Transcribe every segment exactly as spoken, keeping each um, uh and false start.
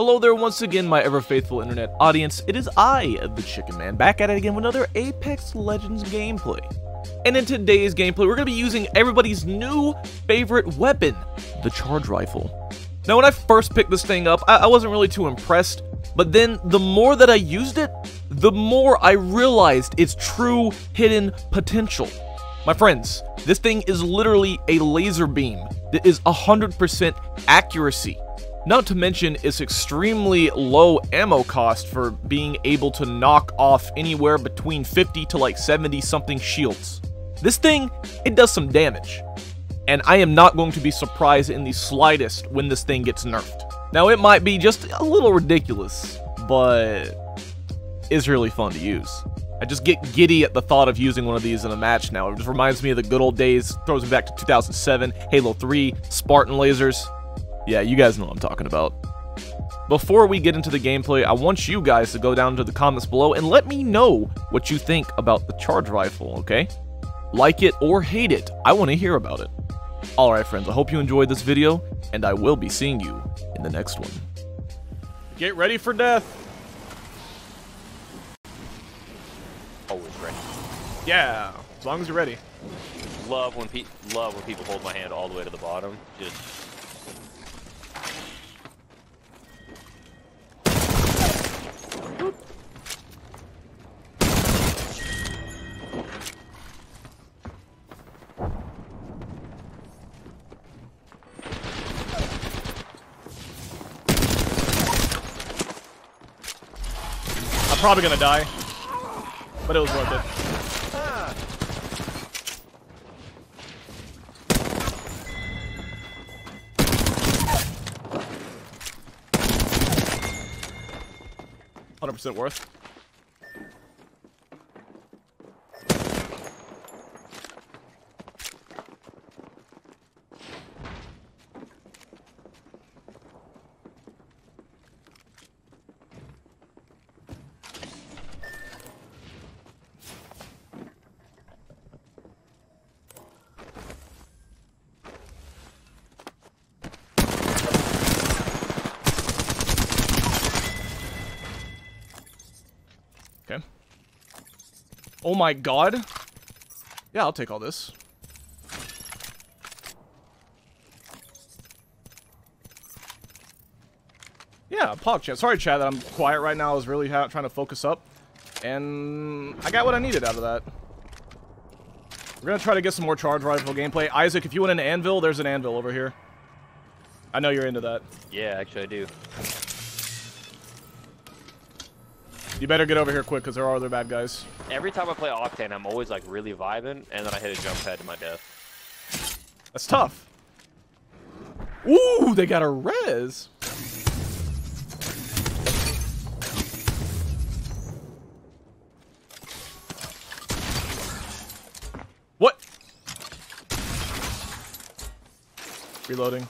Hello there once again, my ever-faithful internet audience. It is I, the Chicken Man, back at it again with another Apex Legends gameplay. And in today's gameplay, we're going to be using everybody's new favorite weapon, the Charge Rifle. Now, when I first picked this thing up, I, I wasn't really too impressed, but then the more that I used it, the more I realized its true hidden potential. My friends, this thing is literally a laser beam that is one hundred percent accuracy. Not to mention its extremely low ammo cost for being able to knock off anywhere between fifty to like seventy something shields. This thing, it does some damage. And I am not going to be surprised in the slightest when this thing gets nerfed. Now it might be just a little ridiculous, but it's really fun to use. I just get giddy at the thought of using one of these in a match now. It just reminds me of the good old days, throws me back to two thousand seven, Halo three, Spartan lasers. Yeah, you guys know what I'm talking about. Before we get into the gameplay, I want you guys to go down to the comments below and let me know what you think about the Charge Rifle, okay? Like it or hate it, I want to hear about it. Alright friends, I hope you enjoyed this video, and I will be seeing you in the next one. Get ready for death! Always ready. Yeah, as long as you're ready. Love when, pe love when people hold my hand all the way to the bottom. Just... I'm probably gonna die, but it was worth it. one hundred percent worth. Okay. Oh my god. Yeah, I'll take all this. Yeah, pog chat. Sorry, chat, that I'm quiet right now. I was really ha trying to focus up. And I got what I needed out of that. We're going to try to get some more Charge Rifle gameplay. Isaac, if you want an anvil, there's an anvil over here. I know you're into that. Yeah, actually I do. You better get over here quick, because there are other bad guys. Every time I play Octane, I'm always like really vibing, and then I hit a jump pad to my death. That's tough. Ooh, they got a res. What? Reloading.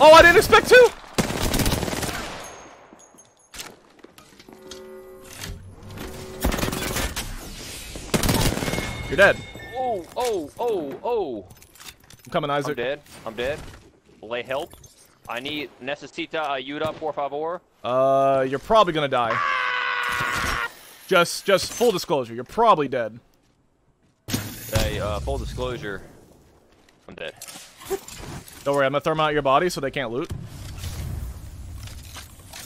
Oh, I didn't expect to! You're dead. Oh, oh, oh, oh. I'm coming, Isaac. I'm dead. I'm dead. Lay help. I need necesita ayuda, por favor. Uh, you're probably gonna die. Ah! Just, just full disclosure, you're probably dead. Hey, uh, full disclosure, I'm dead. Don't worry, I'm gonna throw them out your body so they can't loot.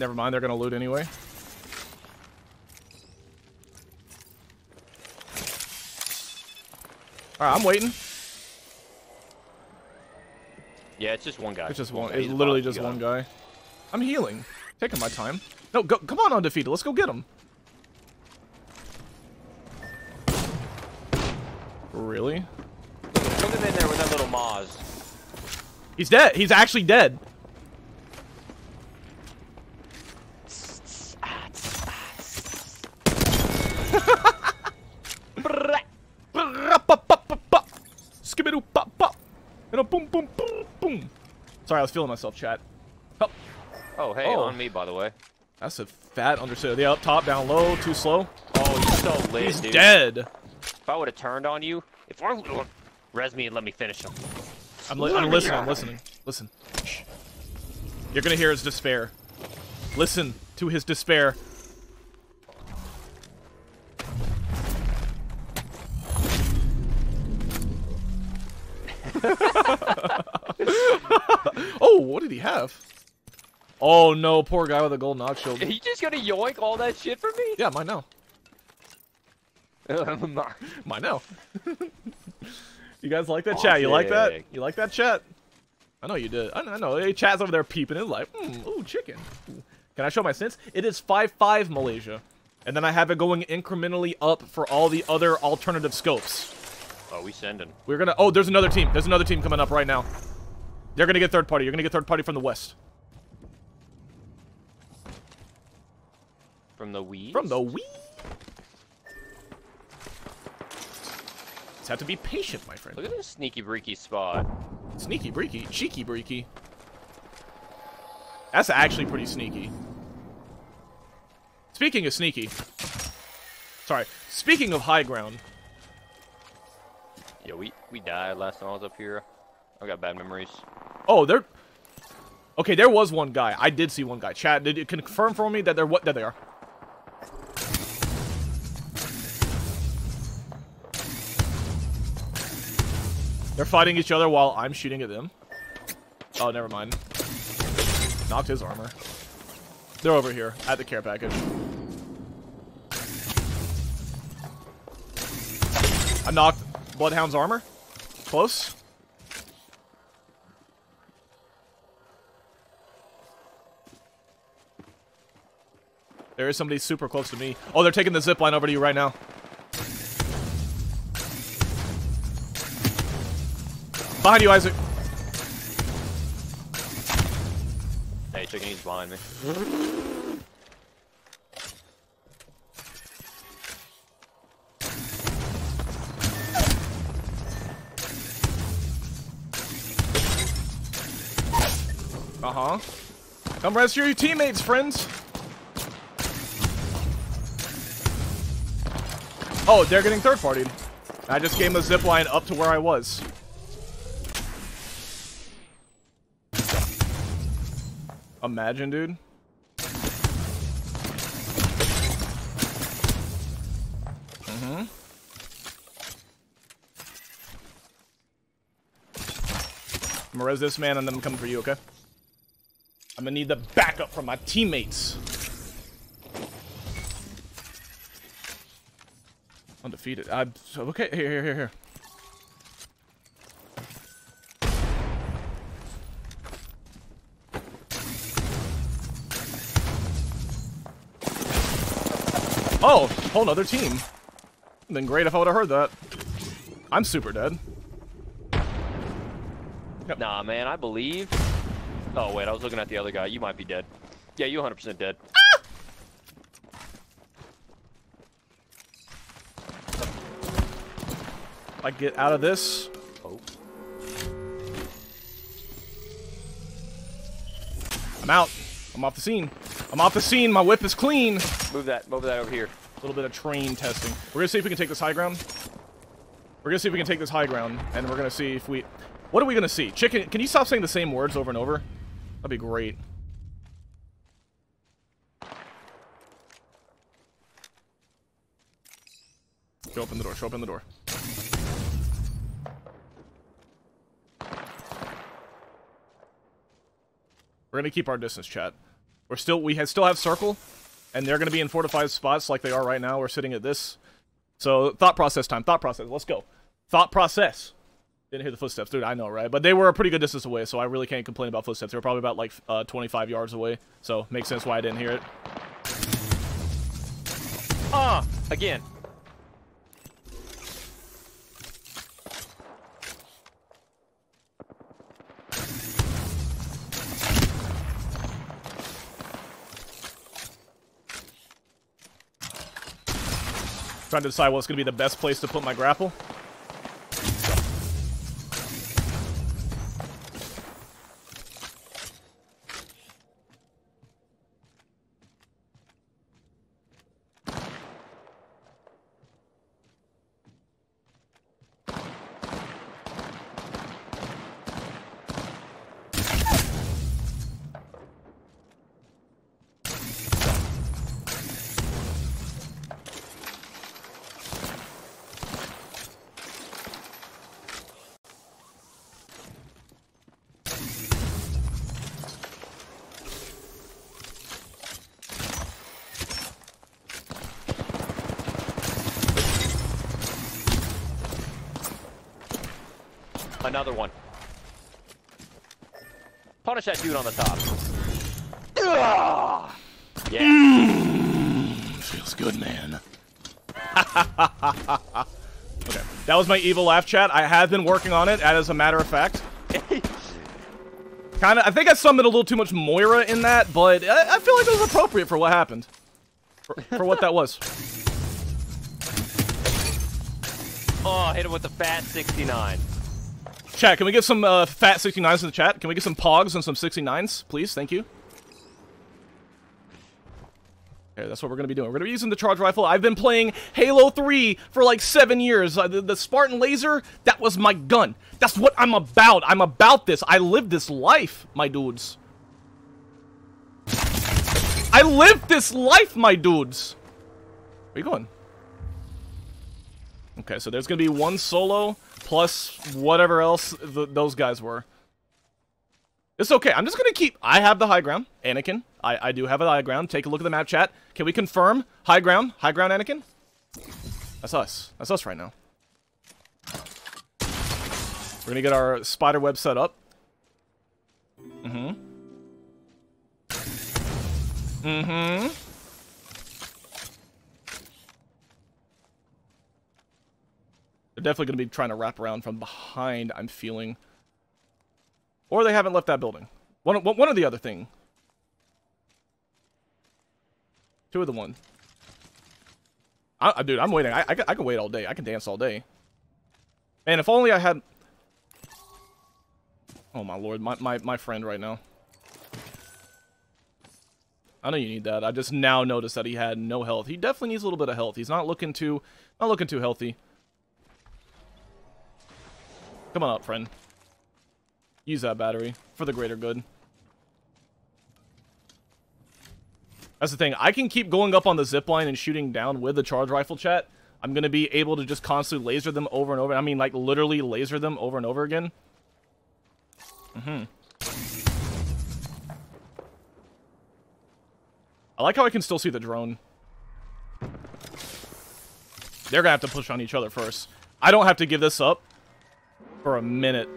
Never mind, they're gonna loot anyway. Alright, I'm waiting. Yeah, it's just one guy. It's just one. It's literally just one guy. I'm healing. Taking my time. No, go, come on, Undefeated. Let's go get him. Really? Look at him in there with that little Moz. He's dead. He's actually dead. Boom, boom, boom, boom. Sorry, I was feeling myself, chat. Oh, oh hey, oh. On me, by the way. That's a fat understood. Yeah, up top, down low, too slow. Oh, he's so lit, he's dude. He's dead. If I would have turned on you, if I res me and let me finish him. I'm, li I'm listening, I'm listening. Listen. You're gonna hear his despair. Listen to his despair. Oh, what did he have? Oh no, poor guy with a gold knock shield. Are you just gonna yoink all that shit for me? Yeah, mine now. Mine now. You guys like that, oh, chat? You yeah, like yeah, that? Yeah. You like that, chat? I know you did. I know. I know. Hey, chat's over there peeping. It's like, mm, ooh, chicken. Can I show my sins? It is five five Malaysia. And then I have it going incrementally up for all the other alternative scopes. Oh, we sending. We're gonna... Oh, there's another team. There's another team coming up right now. They're gonna get third party. You're gonna get third party from the west. From the wee? From the wee? Just have to be patient, my friend. Look at this sneaky breaky spot. Sneaky breaky? Cheeky breaky. That's actually pretty sneaky. Speaking of sneaky. Sorry. Speaking of high ground. Yeah, we, we died last time I was up here. I got bad memories. Oh, there... Okay, there was one guy. I did see one guy. Chat, did you confirm for me that they're what? There they are. They're fighting each other while I'm shooting at them. Oh, never mind. Knocked his armor. They're over here at the care package. I knocked Bloodhound's armor. Close. There is somebody super close to me. Oh, they're taking the zip line over to you right now. Behind you, Isaac. Hey, chicken, he's behind me. Uh-huh. Come rescue your teammates, friends. Oh, they're getting third-partied. I just came a zipline up to where I was. Imagine, dude. Mm-hmm. I'm gonna res this man and then I'm coming for you, okay? I'm gonna need the backup from my teammates. Undefeated. I'm so okay. Here, here, here, here. Oh, whole nother team. Would've been great if I would have heard that. I'm super dead. Yep. Nah, man, I believe. Oh wait, I was looking at the other guy. You might be dead. Yeah, you one hundred percent dead. I get out of this. Oh. I'm out. I'm off the scene. I'm off the scene. My whip is clean. Move that. Move that over here. A little bit of train testing. We're gonna see if we can take this high ground. We're gonna see if we can take this high ground, and we're gonna see if we. What are we gonna see? Chicken. Can you stop saying the same words over and over? That'd be great. Show up in the door. Show up in the door. We're gonna keep our distance, chat. We're still we have, still have circle, and they're gonna be in fortified spots like they are right now. We're sitting at this. So thought process time. Thought process. Let's go. Thought process. Didn't hear the footsteps, dude. I know, right? But they were a pretty good distance away, so I really can't complain about footsteps. They were probably about like uh, twenty-five yards away, so makes sense why I didn't hear it. Ah, again. Trying to decide what's going to be the best place to put my grapple. Another one. Punish that dude on the top. Ugh. Yeah. Mm. Feels good, man. Okay. That was my evil laugh, chat. I have been working on it, as a matter of fact. Kinda, I think I summoned a little too much Moira in that, but I, I feel like it was appropriate for what happened. For, for what that was. Oh, hit him with the fat sixty-nine. Chat, can we get some uh, fat sixty-nines in the chat? Can we get some pogs and some sixty-nines, please? Thank you. Okay, that's what we're going to be doing. We're going to be using the charge rifle. I've been playing Halo three for like seven years. Uh, the, the Spartan laser, that was my gun. That's what I'm about. I'm about this. I live this life, my dudes. I live this life, my dudes. Where you going? Okay, so there's going to be one solo plus whatever else th those guys were. It's okay. I'm just going to keep... I have the high ground, Anakin. I, I do have a high ground. Take a look at the map, chat. Can we confirm? High ground? High ground, Anakin? That's us. That's us right now. We're going to get our spider web set up. Mm-hmm. Mm-hmm. They're definitely going to be trying to wrap around from behind, I'm feeling. Or they haven't left that building. One, one, one or the other thing. Two of the one. I, I, dude, I'm waiting. I, I, I can wait all day. I can dance all day. Man, if only I had... Oh, my lord. My, my, my friend right now. I know you need that. I just now noticed that he had no health. He definitely needs a little bit of health. He's not looking too... Not looking too healthy. Come on up, friend. Use that battery. For the greater good. That's the thing. I can keep going up on the zipline and shooting down with the charge rifle, chat. I'm going to be able to just constantly laser them over and over. I mean, like, literally laser them over and over again. Mm-hmm. I like how I can still see the drone. They're going to have to push on each other first. I don't have to give this up for a minute.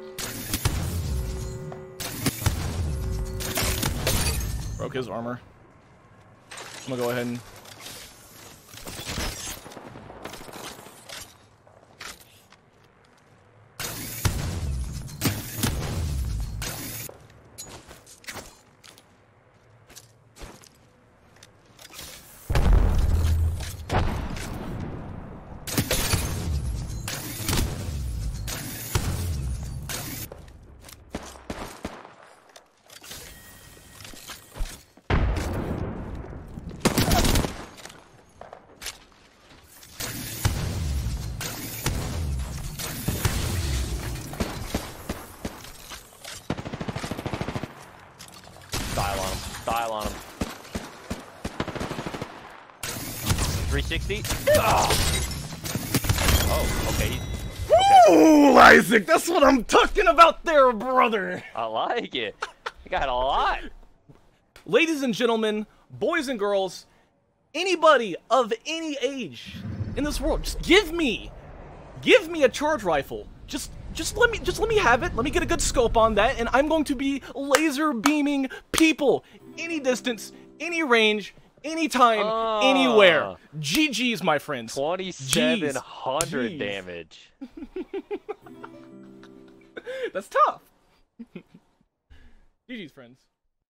Broke his armor. I'm gonna go ahead and... Isaac, that's what I'm talking about there, brother. I like it. I got a lot. Ladies and gentlemen, boys and girls, anybody of any age in this world, just give me, give me a charge rifle. Just, just let me, just let me have it. Let me get a good scope on that, and I'm going to be laser beaming people any distance, any range, anytime, uh, anywhere. G G's, my friends. Twenty-seven hundred damage. That's tough. G G's, friends.